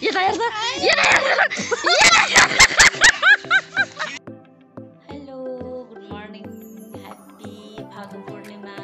Hello, good morning. Happy Phagu Purnima.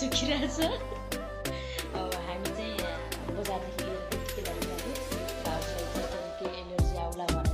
Sukirasa. Oh, I'm saying, was that here? Energy out of one.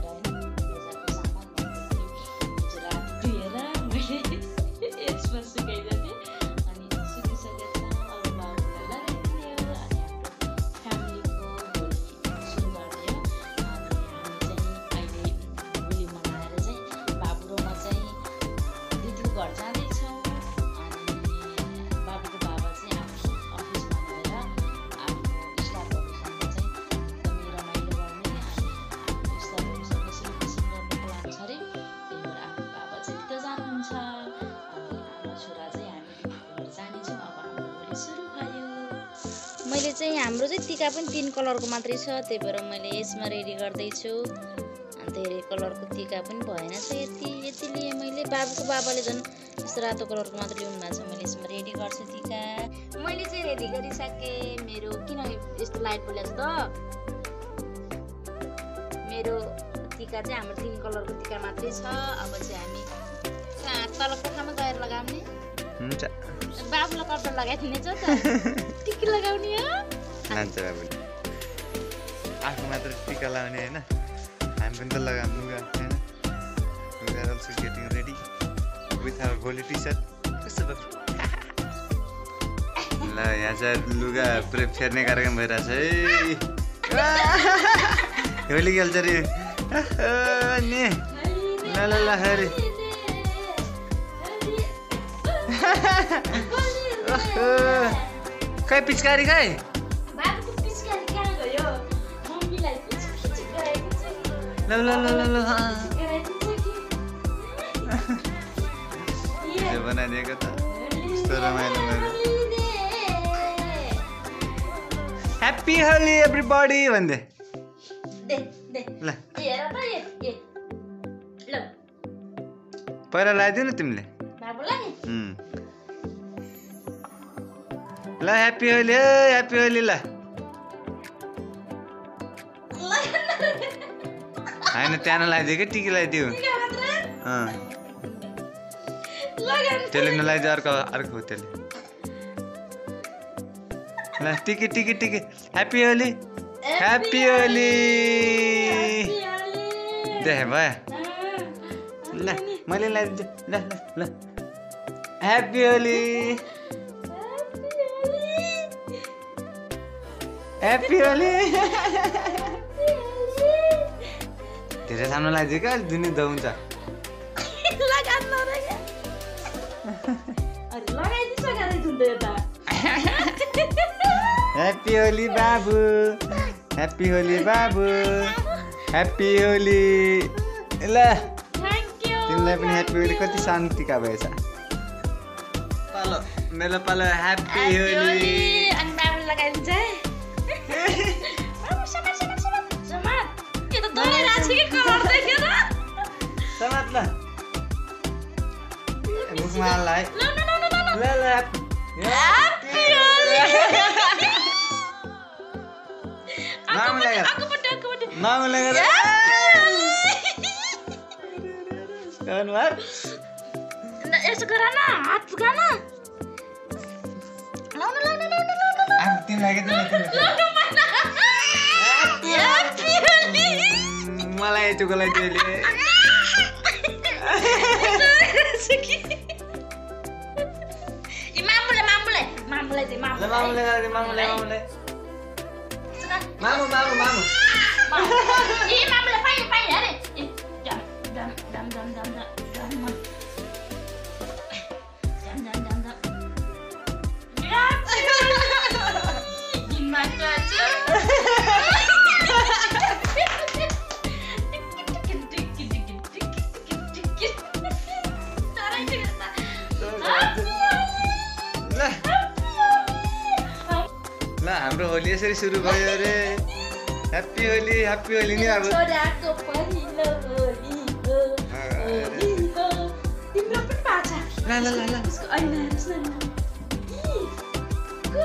मैले चाहिँ हाम्रो चाहिँ टीका पनि तीन कलरको मात्रै छ त्यही भएर मैले यसमा रेडी गर्दै छु अनि धेरै कलरको टीका पनि भएन छ यतिले मैले बाबुको बाबाले झन् यस्तो रातो कलरको मात्र ल्याउनु भएको छ मैले यसमा रेडी गर्छु टीका मैले चाहिँ रेडी गरिसके मेरो किन यस्तो लाइट बोलेछ त मेरो टीका चाहिँ हाम्रो तीन कलरको टीका मात्रै छ अब चाहिँ हामी तल कोठामा गएर लगाउने हुन्छ बाबुले कपडा लगाइदिने छ त टिका लगाउने हो हुन्छ बाबु आफु मात्र टिका लगाउने हैन हामी पनि त लगाउनु गर्छौं we are also getting ready with our holy t-shirt कस्तो बाबु ल यहाँ चाहिँ लुगा प्रेप फेर्ने कार्यक्रम भइराछ है होली खेल्छ रे नि ल ल ल Hari Kai pichkari kai? Babu pichkari kaha gayo? Mummy lai pichkari gayo. La la la la la. ये बना देगा तो स्टोरी में लगेगा। Happy Holi everybody बंदे। दे। ला। ये अब ये। लो। पर लाई थी ना तुमने? बाबू लाई? La happy holi la. I know Tana like the ticket like you. Tell him like the Ark Hotel. Ticket. Happy holi. Happy holi. There, why? Molly like the Happy holi. Happy Holi! तेरे सामने light दिखा दुनिया दाऊं जा लगाना रहेगा अरे लगाएं तो क्या नहीं ढूंढे ता Happy Holi बाबू Happy Holi बाबू Happy Holi इला Thank you तुमने अपने Happy Holi को तो शांति का वैसा पालो मेरा पालो Happy Holi अंबाबू लगाएं जा मलाई चुकलाई दिले इ मामुले मामु इ मामुले पाइ अरे Kiss, होली यसरी सुरु भयो रे ह्याप्पी होली नि अब छोराको पहिलो होली हो होली हो तिम्रो पनि पाछा ला ला ला उसको आइना सुन को हो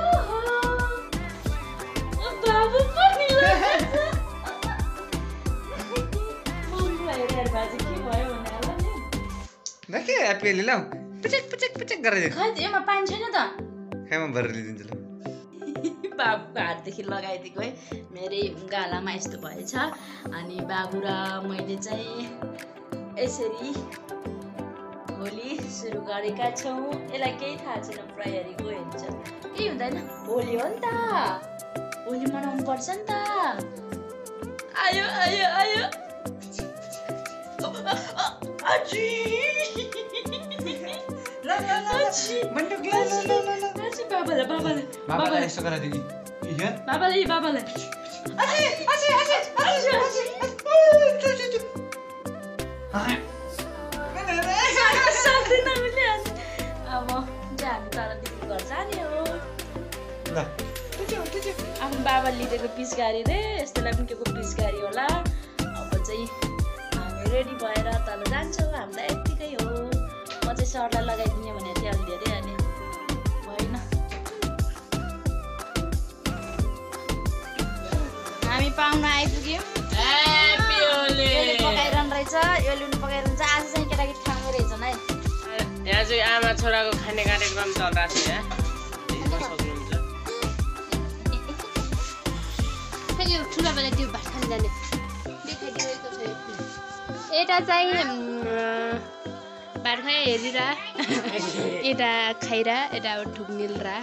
अब बाबु पनि ला मलाई यार बाजे के भयो भन्नाला नि न के ह्याप्पी होली ला पचक पचक पचक गरे खै एमा पानी छैन त खैमा भरेर दिन्छ ल बाबु हातदेखि लगाइदिएको है मेरै गालामा यस्तो भएछ अनि बाबु र मैले चाहिँ यसरी होली सुरु गरेका छौं एला केही थाहा छैन प्रहरीको हेर्छ के हुँदैन होली हो नि त होली मनाउनु पर्छ नि त आयो आयो आयो आजी ला ला ला मन्डु ग्लास ला ला ला बाबाले बाबाले बाबाले यस्तो गरे दिदी ठीक है बाबाले बाबाले अरे अरे अरे अरे अरे न न न सक्दिन मैले अब जान तर दिनु गर्छ नि हो ल त्यो अब बाबाले लिएको पिसगारी रे यस्तोलाई पनि केको पिसगारी होला अब चाहिँ हामी रेडी भएर तल जान्छौ हामीलाई यतिकै हो म चाहिँ सरलाई लगाइदिने भने त्यो अलि धेरै अनि पाउन आइपुग्यौँ ह्याप्पी होली यसले पकाइरहन रहेछ यो लुन पकाइरहन छ आज चाहिँ केटाकेटी खाउँ रहेछन् है यहाँ चाहिँ आमा छोराको खाने कार्यक्रम चलिरहेको छ हेर्न सक्नुहुन्छ फेरि ठुला बेला त्यो भात खान जाने देखाइदिएको छ एटा चाहिँ भात खाइ हेरिरा एटा खाइरा एटा ठुक्निलरा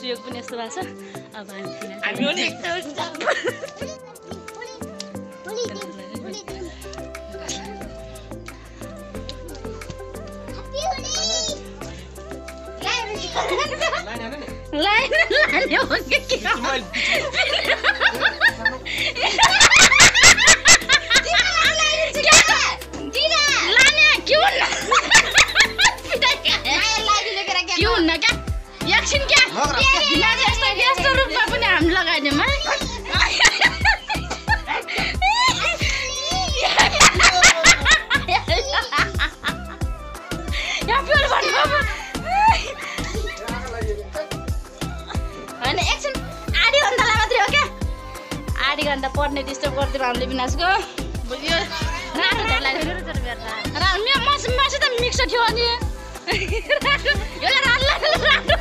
सुयोग पनि यस्तो भन्छ अब हामी पनि पर्ने डिस्टर्ब गरिदिएर हामीले विनाशको बुझ्यो मिक्सर थियो अनि